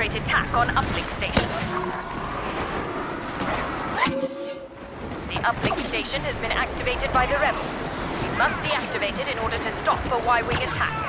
concentrate attack on uplink station. The uplink station has been activated by the rebels. It must deactivate it in order to stop a Y-wing attack.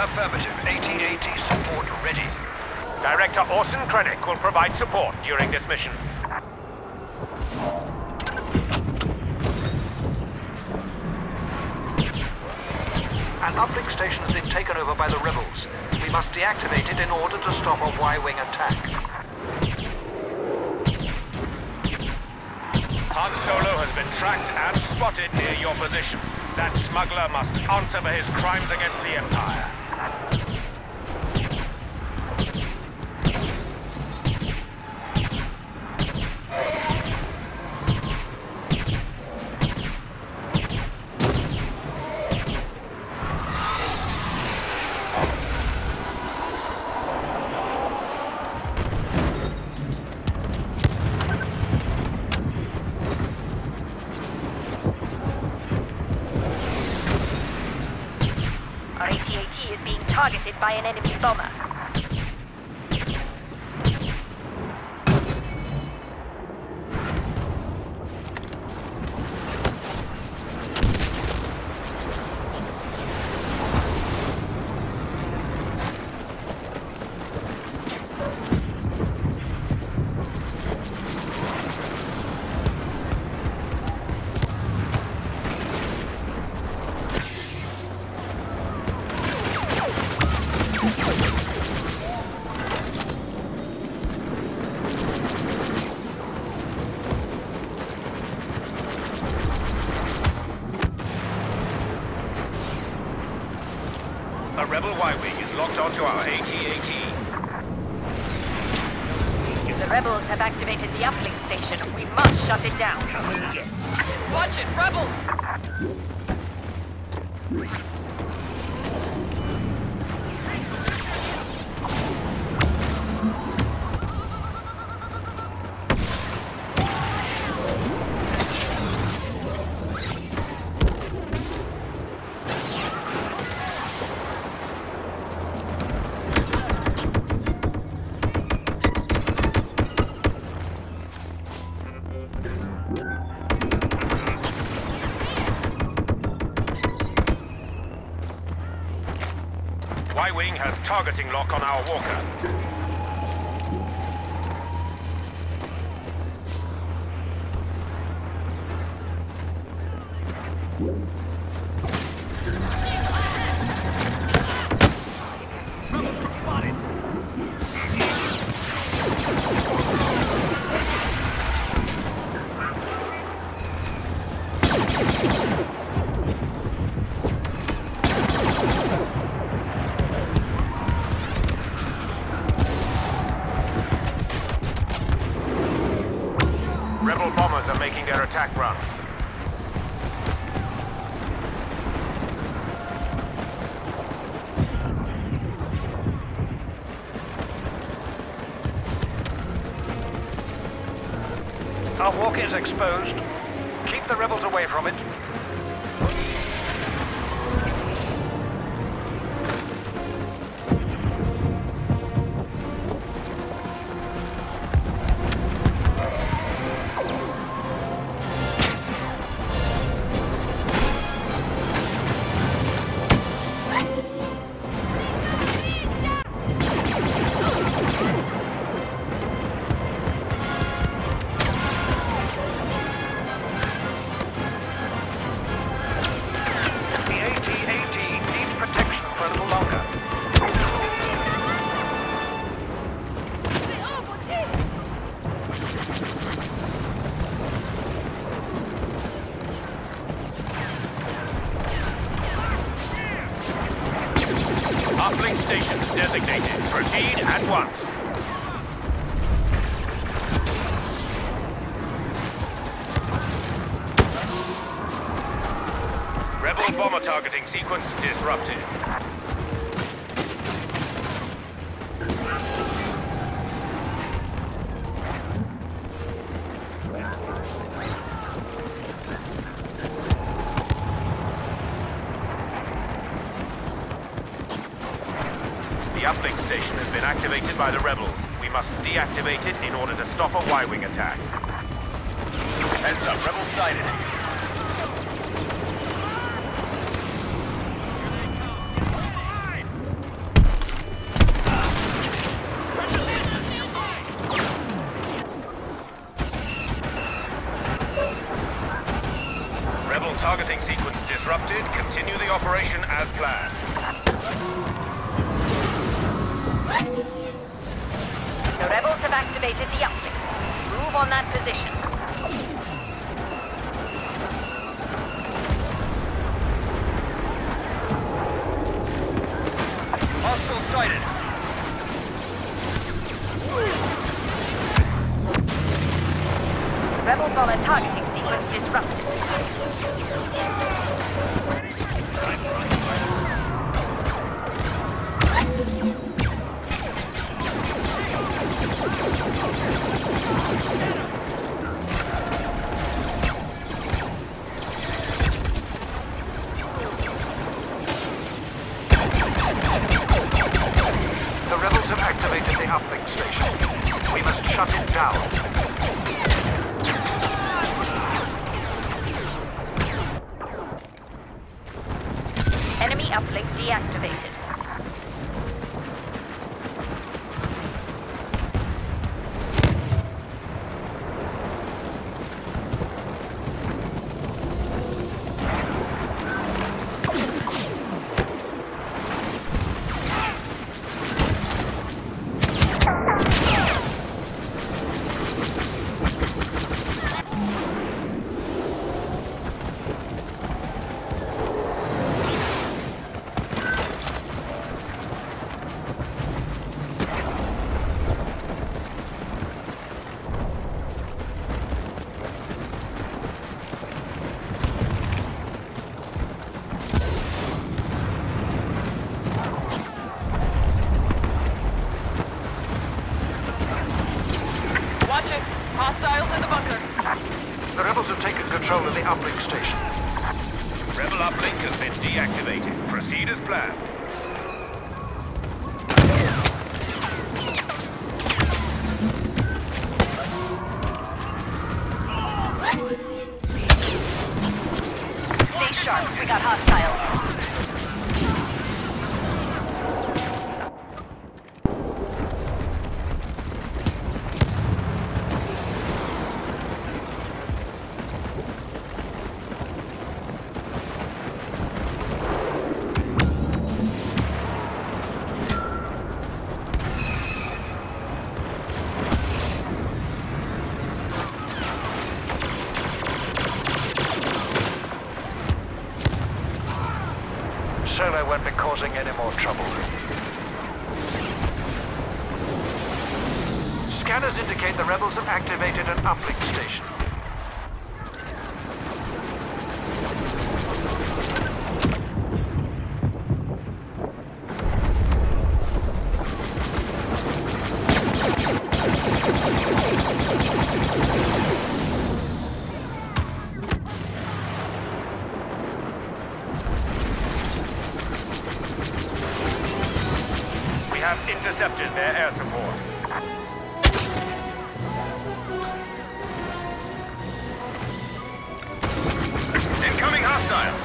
Affirmative, 1880 support ready. Director Orson Krennic will provide support during this mission. An uplink station has been taken over by the rebels. We must deactivate it in order to stop a Y-wing attack. Han Solo has been tracked and spotted near your position. That smuggler must answer for his crimes against the Empire. AT-AT is being targeted by an enemy bomber. A rebel Y-wing is locked onto our AT-AT. The rebels have activated the uplink station. We must shut it down. Watch it, rebels! Y-wing has targeting lock on our walker. Rebels spotted. Rebel bombers are making their attack run. Our walker is exposed. Keep the rebels away from it. Proceed at once. Rebel bomber targeting sequence disrupted. The uplink station has been activated by the rebels. We must deactivate it in order to stop a Y-wing attack. Heads up, rebels sighted. Targeting sequence disrupted. Continue the operation as planned. The rebels have activated the uplink. Move on that position. Hostile sighted. Rebel bomber targeting sequence disrupted. The rebels have activated the uplink station. We must shut it down. Enemy uplink deactivated. Watch it. Hostiles in the bunkers. The rebels have taken control of the uplink station. Rebel uplink has been deactivated. Proceed as planned. Stay sharp. We got hostiles. Solo won't be causing any more trouble. Scanners indicate the rebels have activated an uplink station. We have intercepted their air support. Incoming hostiles!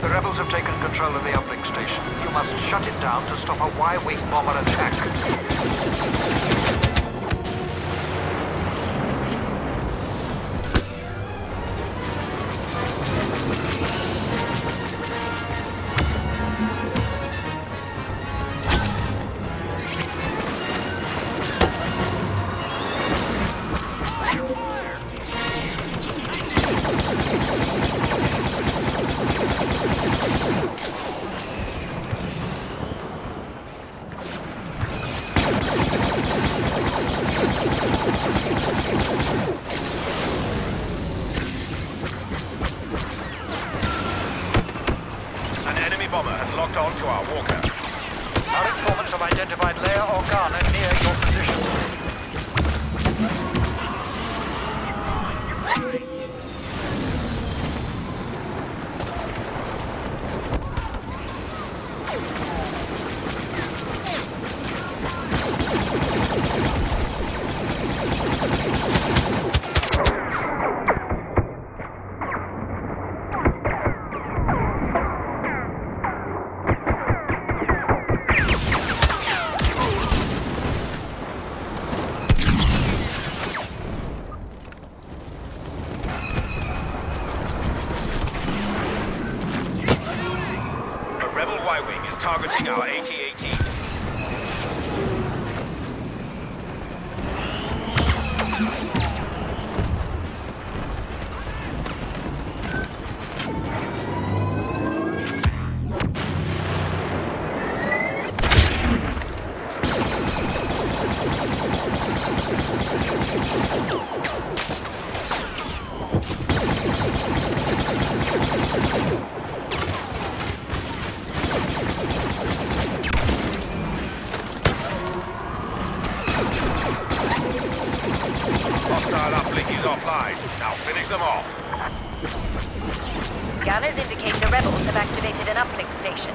The rebels have taken control of the uplink station. You must shut it down to stop a Y-wing bomber attack. Star Walker. Our informants have identified Leia Organa near your targeting our AT-AT. Hostile uplink is offline. Now finish them off. Scanners indicate the rebels have activated an uplink station.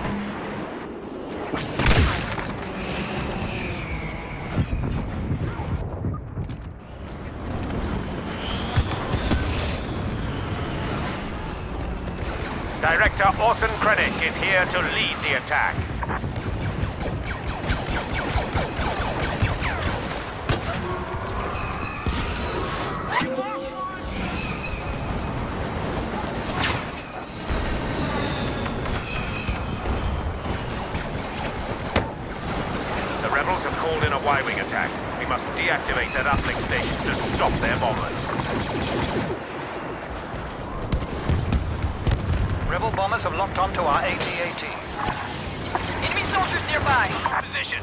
Director Orson Krennic is here to lead the attack. Called in a Y-wing attack. We must deactivate that uplink station to stop their bombers. Rebel bombers have locked onto our AT-AT. Enemy soldiers nearby. Position.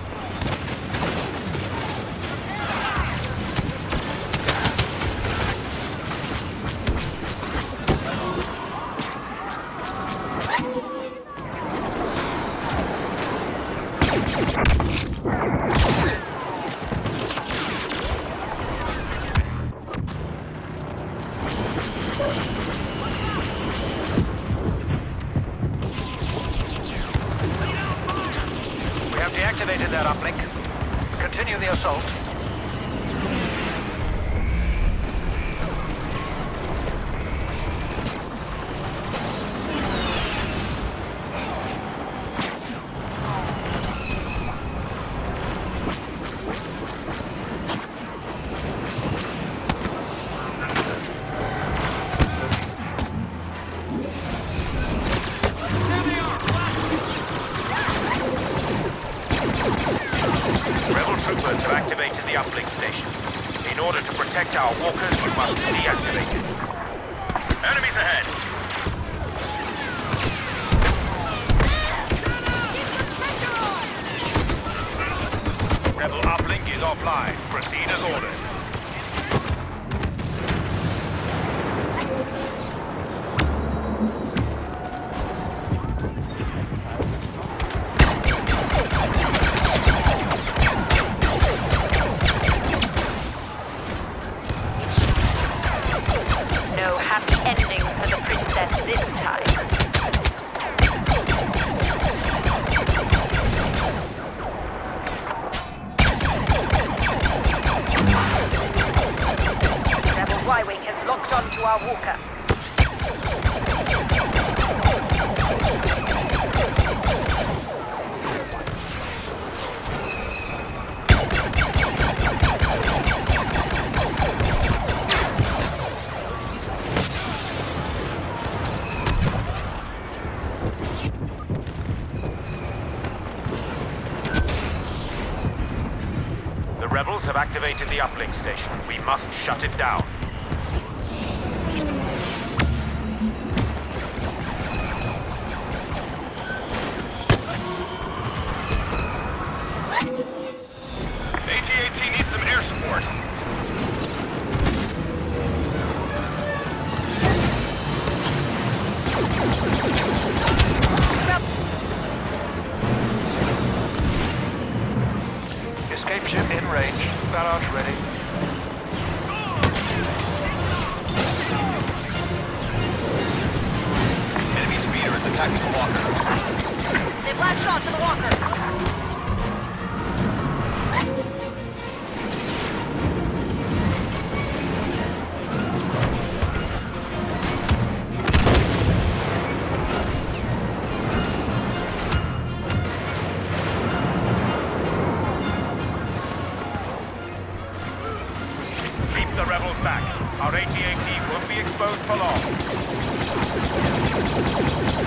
Activated that uplink. Continue the assault. Have activated the uplink station. In order to protect our walkers, we must deactivate it. Enemies ahead! Rebel uplink is offline. Proceed as ordered. Y-wing has locked onto our walker. The rebels have activated the uplink station. We must shut it down. AT-AT needs some air support. Stop. range. Barrage ready. Enemy speeder is attacking the walker. They black shot to the walker. The rebels back. Our AT-AT won't be exposed for long.